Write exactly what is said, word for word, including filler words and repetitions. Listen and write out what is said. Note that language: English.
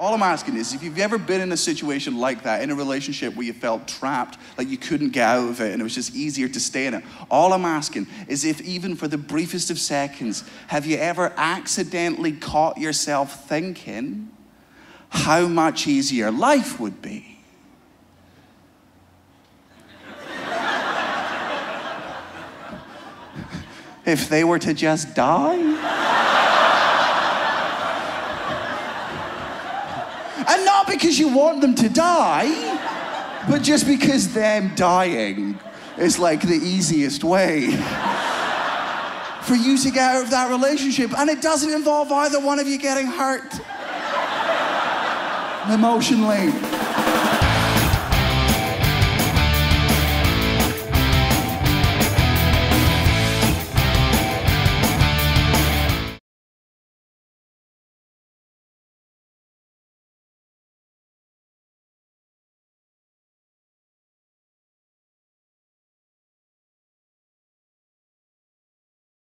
All I'm asking is, if you've ever been in a situation like that, in a relationship where you felt trapped, like you couldn't get out of it and it was just easier to stay in it, all I'm asking is if even for the briefest of seconds, have you ever accidentally caught yourself thinking how much easier life would be? If they were to just die? And not because you want them to die, but just because them dying is like the easiest way for you to get out of that relationship. And it doesn't involve either one of you getting hurt emotionally.